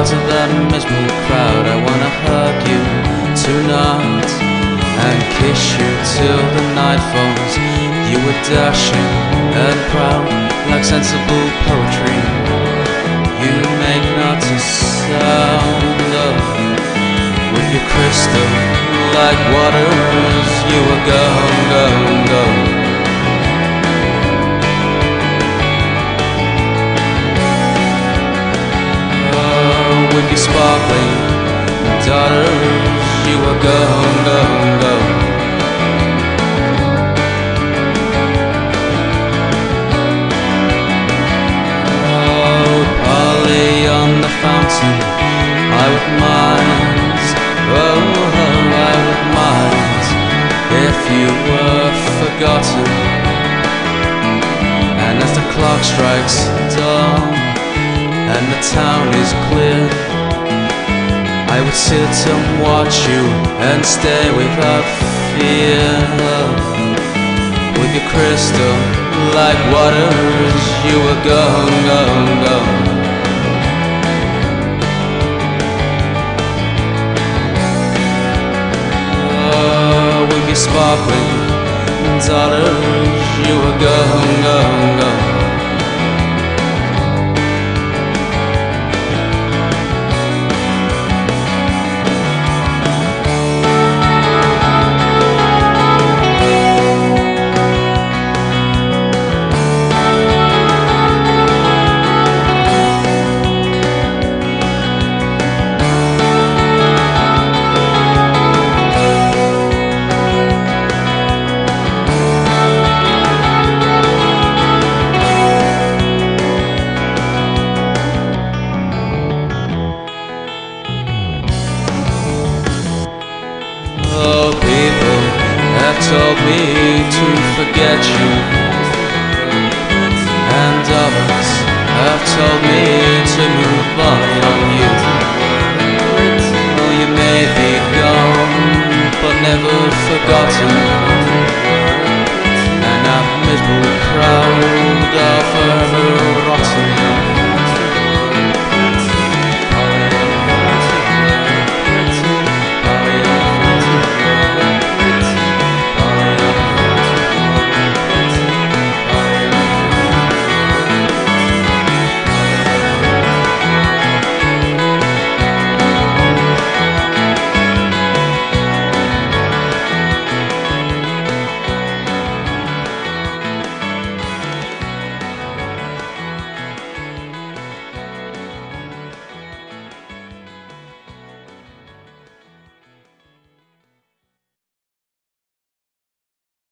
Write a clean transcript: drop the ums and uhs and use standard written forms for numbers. miles of that miserable crowd. I wanna hug you tonight and kiss you till the night falls. You were dashing and proud, like sensible poetry. You make not a sound with your crystal like waters. You were gone, gone, gone. With your sparkling daughters, you were gone, gone, gone. Oh, Polly on the fountain, I would mind, oh, I would mind if you were forgotten. And as the clock strikes dawn and the town is clear, I would sit and watch you and stay without fear. With your crystal like waters, you were gone, gone, gone. Oh, with your sparkling dollars, you were gone, gone, gone. Told me to forget you, and others have told me to move on from you. Oh, you may be gone, but never forgotten.